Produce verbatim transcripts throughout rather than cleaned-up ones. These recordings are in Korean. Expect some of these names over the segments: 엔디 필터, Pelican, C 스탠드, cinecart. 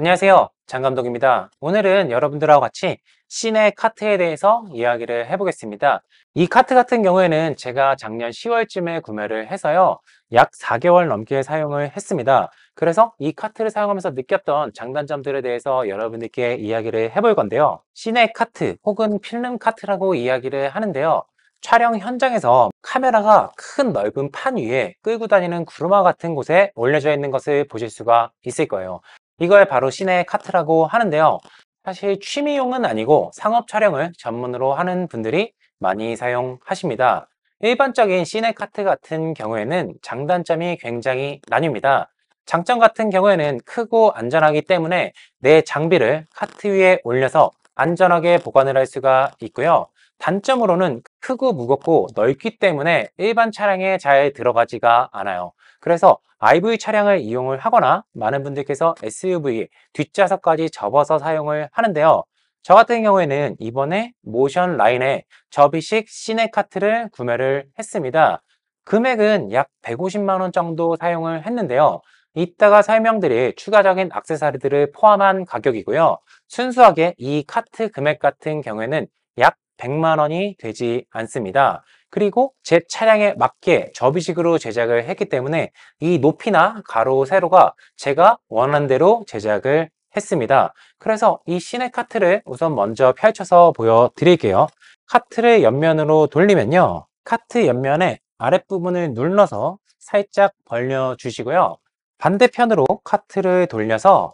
안녕하세요, 장감독입니다. 오늘은 여러분들하고 같이 시네 카트에 대해서 이야기를 해보겠습니다. 이 카트 같은 경우에는 제가 작년 시월쯤에 구매를 해서요, 약 사 개월 넘게 사용을 했습니다. 그래서 이 카트를 사용하면서 느꼈던 장단점들에 대해서 여러분들께 이야기를 해볼 건데요. 시네 카트 혹은 필름 카트라고 이야기를 하는데요, 촬영 현장에서 카메라가 큰 넓은 판 위에 끌고 다니는 구루마 같은 곳에 올려져 있는 것을 보실 수가 있을 거예요. 이걸 바로 시네 카트라고 하는데요, 사실 취미용은 아니고 상업 촬영을 전문으로 하는 분들이 많이 사용하십니다. 일반적인 시네 카트 같은 경우에는 장단점이 굉장히 나뉩니다. 장점 같은 경우에는 크고 안전하기 때문에 내 장비를 카트 위에 올려서 안전하게 보관을 할 수가 있고요. 단점으로는 크고 무겁고 넓기 때문에 일반 차량에 잘 들어가지가 않아요. 그래서 아이브이 차량을 이용을 하거나 많은 분들께서 에스유브이 뒷좌석까지 접어서 사용을 하는데요, 저 같은 경우에는 이번에 모션 라인에 접이식 시네 카트를 구매를 했습니다. 금액은 약 백오십만 원 정도 사용을 했는데요, 이따가 설명드릴 추가적인 액세서리들을 포함한 가격이고요, 순수하게 이 카트 금액 같은 경우에는 약 백만 원이 되지 않습니다. 그리고 제 차량에 맞게 접이식으로 제작을 했기 때문에 이 높이나 가로, 세로가 제가 원하는 대로 제작을 했습니다. 그래서 이 시네 카트를 우선 먼저 펼쳐서 보여드릴게요. 카트를 옆면으로 돌리면요, 카트 옆면의 아랫부분을 눌러서 살짝 벌려주시고요, 반대편으로 카트를 돌려서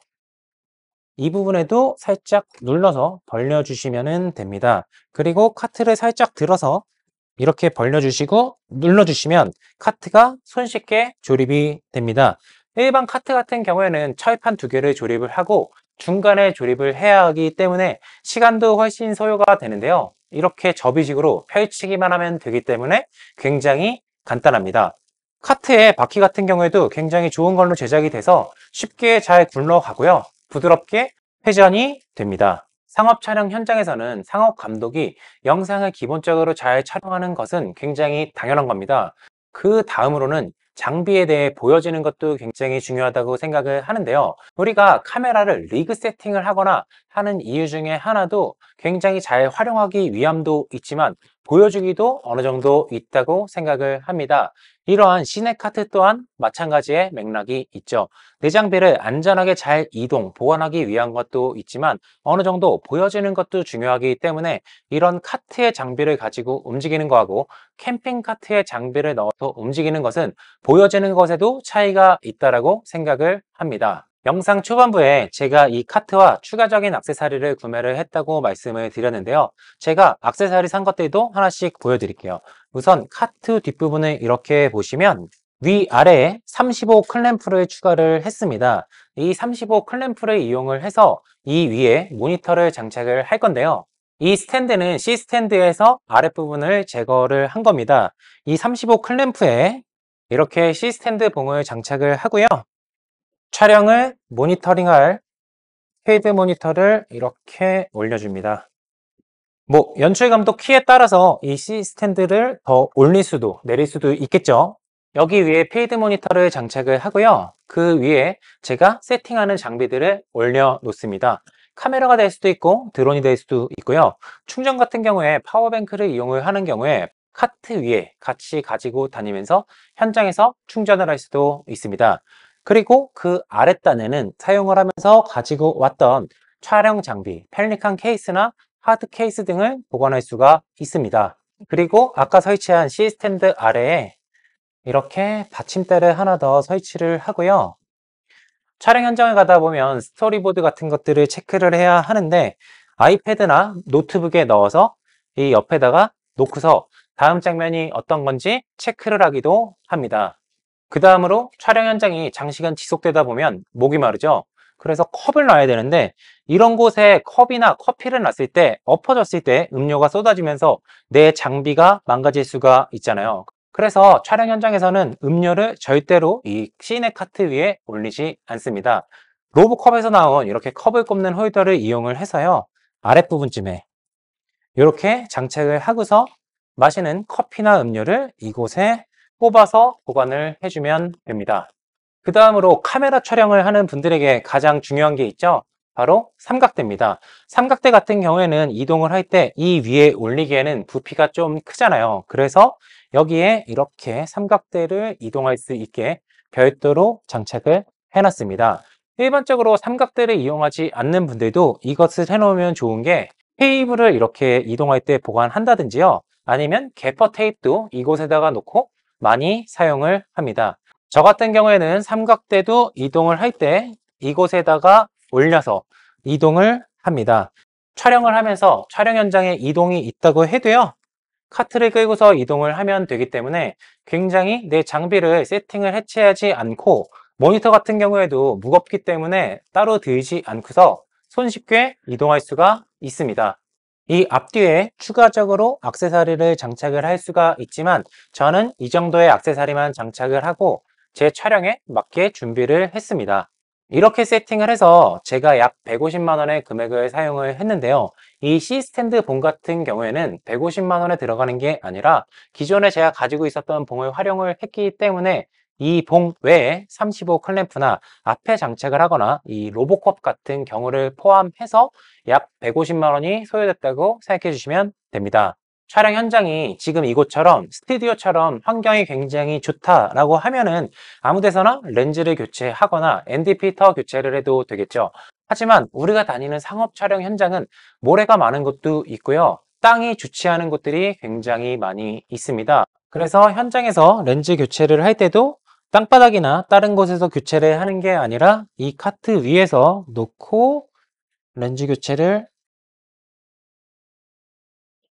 이 부분에도 살짝 눌러서 벌려주시면 됩니다. 그리고 카트를 살짝 들어서 이렇게 벌려주시고 눌러주시면 카트가 손쉽게 조립이 됩니다. 일반 카트 같은 경우에는 철판 두 개를 조립을 하고 중간에 조립을 해야 하기 때문에 시간도 훨씬 소요가 되는데요, 이렇게 접이식으로 펼치기만 하면 되기 때문에 굉장히 간단합니다. 카트의 바퀴 같은 경우에도 굉장히 좋은 걸로 제작이 돼서 쉽게 잘 굴러가고요, 부드럽게 회전이 됩니다. 상업 촬영 현장에서는 상업 감독이 영상을 기본적으로 잘 촬영하는 것은 굉장히 당연한 겁니다. 그 다음으로는 장비에 대해 보여지는 것도 굉장히 중요하다고 생각을 하는데요, 우리가 카메라를 리그 세팅을 하거나 하는 이유 중에 하나도 굉장히 잘 활용하기 위함도 있지만 보여주기도 어느 정도 있다고 생각을 합니다. 이러한 시네 카트 또한 마찬가지의 맥락이 있죠. 내 장비를 안전하게 잘 이동, 보관하기 위한 것도 있지만 어느 정도 보여지는 것도 중요하기 때문에 이런 카트의 장비를 가지고 움직이는 거하고 캠핑 카트의 장비를 넣어서 움직이는 것은 보여지는 것에도 차이가 있다라고 생각을 합니다. 영상 초반부에 제가 이 카트와 추가적인 액세서리를 구매를 했다고 말씀을 드렸는데요, 제가 액세서리 산 것들도 하나씩 보여드릴게요. 우선 카트 뒷부분을 이렇게 보시면 위아래에 삼십오 클램프를 추가를 했습니다. 이 삼십오 클램프를 이용을 해서 이 위에 모니터를 장착을 할 건데요, 이 스탠드는 C 스탠드에서 아랫부분을 제거를 한 겁니다. 이 삼십오 클램프에 이렇게 C 스탠드 봉을 장착을 하고요, 촬영을 모니터링할 헤드 모니터를 이렇게 올려줍니다. 뭐 연출감독 키에 따라서 이 C 스탠드를 더 올릴 수도 내릴 수도 있겠죠. 여기 위에 페이드 모니터를 장착을 하고요, 그 위에 제가 세팅하는 장비들을 올려 놓습니다. 카메라가 될 수도 있고 드론이 될 수도 있고요, 충전 같은 경우에 파워뱅크를 이용을 하는 경우에 카트 위에 같이 가지고 다니면서 현장에서 충전을 할 수도 있습니다. 그리고 그 아랫단에는 사용을 하면서 가지고 왔던 촬영 장비, 펠리칸 케이스나 하드 케이스 등을 보관할 수가 있습니다. 그리고 아까 설치한 C 스탠드 아래에 이렇게 받침대를 하나 더 설치를 하고요, 촬영 현장을 가다 보면 스토리보드 같은 것들을 체크를 해야 하는데 아이패드나 노트북에 넣어서 이 옆에다가 놓고서 다음 장면이 어떤 건지 체크를 하기도 합니다. 그 다음으로 촬영 현장이 장시간 지속되다 보면 목이 마르죠. 그래서 컵을 놔야 되는데 이런 곳에 컵이나 커피를 놨을 때 엎어졌을 때 음료가 쏟아지면서 내 장비가 망가질 수가 있잖아요. 그래서 촬영 현장에서는 음료를 절대로 이 시네 카트 위에 올리지 않습니다. 로보컵에서 나온 이렇게 컵을 꼽는 홀더를 이용을 해서요, 아랫부분쯤에 이렇게 장착을 하고서 마시는 커피나 음료를 이곳에 뽑아서 보관을 해주면 됩니다. 그 다음으로 카메라 촬영을 하는 분들에게 가장 중요한 게 있죠. 바로 삼각대입니다. 삼각대 같은 경우에는 이동을 할 때 이 위에 올리기에는 부피가 좀 크잖아요. 그래서 여기에 이렇게 삼각대를 이동할 수 있게 별도로 장착을 해놨습니다. 일반적으로 삼각대를 이용하지 않는 분들도 이것을 해놓으면 좋은 게 테이블을 이렇게 이동할 때 보관한다든지요. 아니면 개퍼 테이프도 이곳에다가 놓고 많이 사용을 합니다. 저 같은 경우에는 삼각대도 이동을 할 때 이곳에다가 올려서 이동을 합니다. 촬영을 하면서 촬영 현장에 이동이 있다고 해도요. 카트를 끌고서 이동을 하면 되기 때문에 굉장히 내 장비를 세팅을 해체하지 않고 모니터 같은 경우에도 무겁기 때문에 따로 들지 않고서 손쉽게 이동할 수가 있습니다. 이 앞뒤에 추가적으로 액세서리를 장착을 할 수가 있지만 저는 이 정도의 액세서리만 장착을 하고 제 촬영에 맞게 준비를 했습니다. 이렇게 세팅을 해서 제가 약 백오십만 원의 금액을 사용을 했는데요. 이 C-스탠드 봉 같은 경우에는 백오십만 원에 들어가는 게 아니라 기존에 제가 가지고 있었던 봉을 활용을 했기 때문에 이 봉 외에 삼십오 클램프나 앞에 장착을 하거나 이 로보컵 같은 경우를 포함해서 약 백오십만 원이 소요됐다고 생각해 주시면 됩니다. 촬영 현장이 지금 이곳처럼 스튜디오처럼 환경이 굉장히 좋다라고 하면은 아무 데서나 렌즈를 교체하거나 엔디 필터 교체를 해도 되겠죠. 하지만 우리가 다니는 상업 촬영 현장은 모래가 많은 곳도 있고요. 땅이 좋지 않은 곳들이 굉장히 많이 있습니다. 그래서 현장에서 렌즈 교체를 할 때도 땅바닥이나 다른 곳에서 교체를 하는 게 아니라 이 카트 위에서 놓고 렌즈 교체를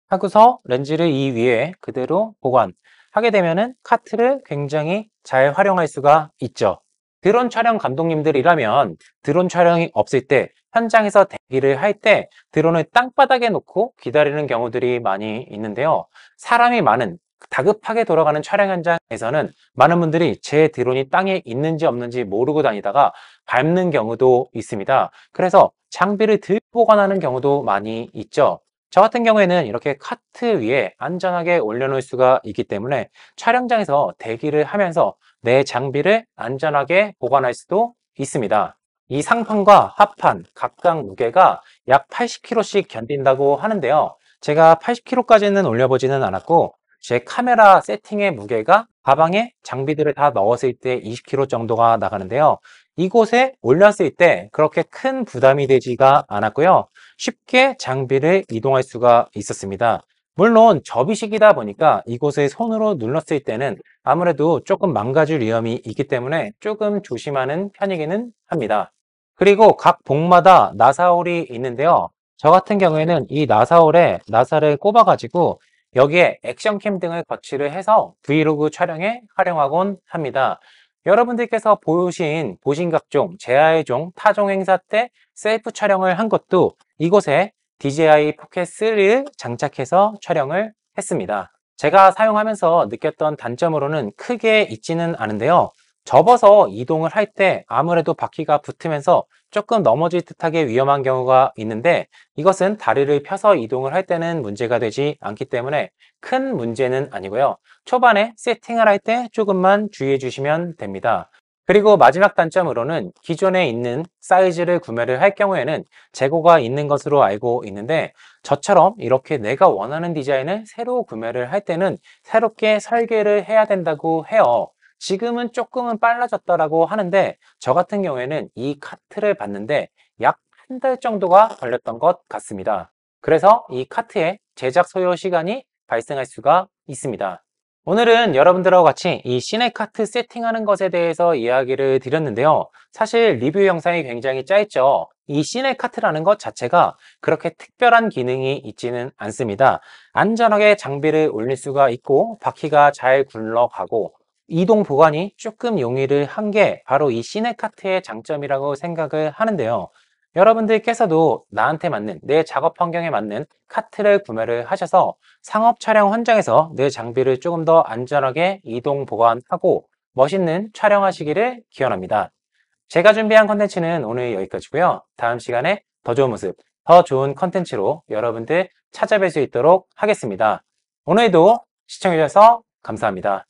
하고서 렌즈를 이 위에 그대로 보관하게 되면은 카트를 굉장히 잘 활용할 수가 있죠. 드론 촬영 감독님들이라면 드론 촬영이 없을 때 현장에서 대기를 할 때 드론을 땅바닥에 놓고 기다리는 경우들이 많이 있는데요. 사람이 많은 다급하게 돌아가는 촬영 현장에서는 많은 분들이 제 드론이 땅에 있는지 없는지 모르고 다니다가 밟는 경우도 있습니다. 그래서 장비를 들 보관하는 경우도 많이 있죠. 저 같은 경우에는 이렇게 카트 위에 안전하게 올려놓을 수가 있기 때문에 촬영장에서 대기를 하면서 내 장비를 안전하게 보관할 수도 있습니다. 이 상판과 하판 각각 무게가 약 팔십 킬로그램씩 견딘다고 하는데요. 제가 팔십 킬로그램까지는 올려보지는 않았고 제 카메라 세팅의 무게가 가방에 장비들을 다 넣었을 때 이십 킬로그램 정도가 나가는데요. 이곳에 올렸을 때 그렇게 큰 부담이 되지가 않았고요. 쉽게 장비를 이동할 수가 있었습니다. 물론 접이식이다 보니까 이곳에 손으로 눌렀을 때는 아무래도 조금 망가질 위험이 있기 때문에 조금 조심하는 편이기는 합니다. 그리고 각 봉마다 나사홀이 있는데요. 저 같은 경우에는 이 나사홀에 나사를 꼽아가지고 여기에 액션캠 등을 거치를 해서 브이로그 촬영에 활용하곤 합니다. 여러분들께서 보신 보신각종, 제아의종, 타종 행사 때 셀프 촬영을 한 것도 이곳에 디제이아이 포켓 쓰리를 장착해서 촬영을 했습니다. 제가 사용하면서 느꼈던 단점으로는 크게 있지는 않은데요. 접어서 이동을 할 때 아무래도 바퀴가 붙으면서 조금 넘어질 듯하게 위험한 경우가 있는데 이것은 다리를 펴서 이동을 할 때는 문제가 되지 않기 때문에 큰 문제는 아니고요. 초반에 세팅을 할 때 조금만 주의해 주시면 됩니다. 그리고 마지막 단점으로는 기존에 있는 사이즈를 구매를 할 경우에는 재고가 있는 것으로 알고 있는데 저처럼 이렇게 내가 원하는 디자인을 새로 구매를 할 때는 새롭게 설계를 해야 된다고 해요. 지금은 조금은 빨라졌다라고 하는데 저 같은 경우에는 이 카트를 봤는데 약 한 달 정도가 걸렸던 것 같습니다. 그래서 이 카트의 제작 소요 시간이 발생할 수가 있습니다. 오늘은 여러분들하고 같이 이 시네카트 세팅하는 것에 대해서 이야기를 드렸는데요. 사실 리뷰 영상이 굉장히 짧죠. 이 시네카트라는 것 자체가 그렇게 특별한 기능이 있지는 않습니다. 안전하게 장비를 올릴 수가 있고 바퀴가 잘 굴러가고 이동 보관이 조금 용이를 한 게 바로 이 시네카트의 장점이라고 생각을 하는데요. 여러분들께서도 나한테 맞는 내 작업 환경에 맞는 카트를 구매를 하셔서 상업 촬영 현장에서 내 장비를 조금 더 안전하게 이동 보관하고 멋있는 촬영하시기를 기원합니다. 제가 준비한 컨텐츠는 오늘 여기까지고요. 다음 시간에 더 좋은 모습, 더 좋은 컨텐츠로 여러분들 찾아뵐 수 있도록 하겠습니다. 오늘도 시청해주셔서 감사합니다.